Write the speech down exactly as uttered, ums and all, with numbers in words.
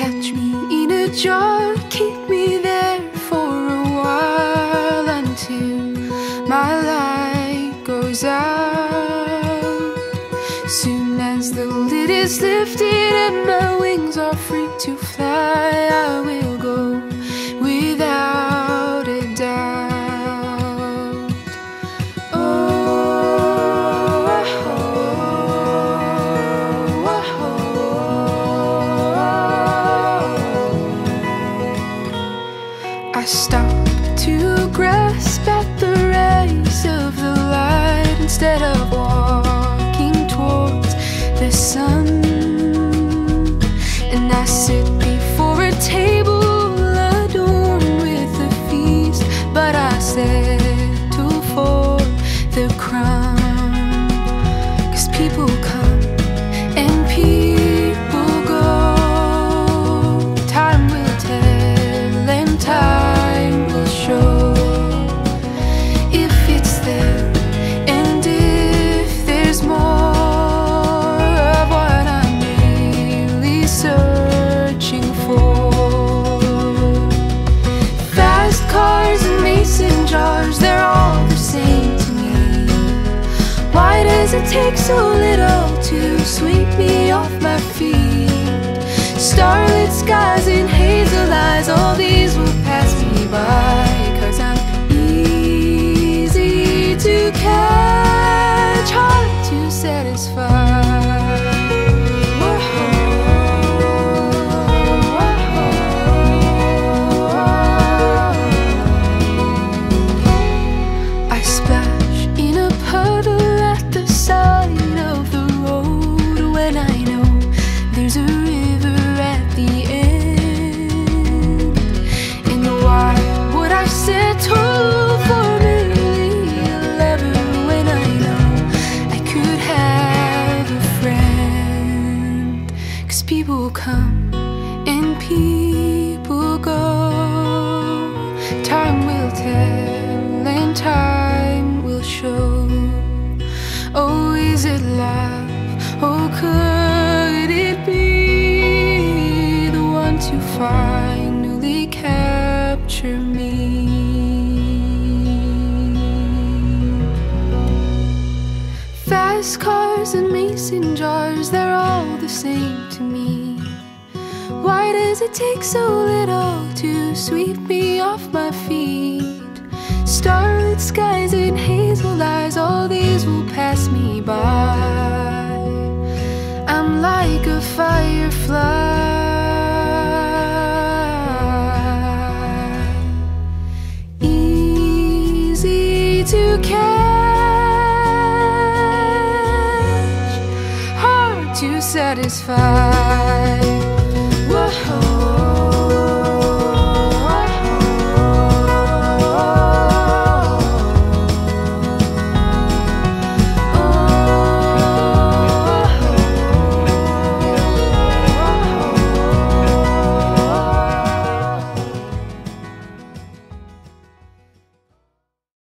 Catch me in a jar, keep me there for a while until my light goes out. Soon as the lid is lifted and my wings are free to fly, I will go without a doubt. I stop to grasp at the rays of the light instead of walking towards the sun. And I sit before a table adorned with a feast, but I settle for the crumb. Cause people come and people go. Time will tell and time jars, they're all the same to me. Why does it take so little to sweep me off my feet? Starlit skies and hazel eyes, all these will pass me by, cause I'm easy to catch, hard to satisfy. People come and people go. Time will tell and time will show. Oh, is it love? Oh, could it be the one to finally capture me? Fast cars and mason jars, they're all the same to me. Why does it take so little to sweep me off my feet? Starlit skies and hazel eyes, all these will pass me by. I'm like a firefly, easy to catch, to satisfy.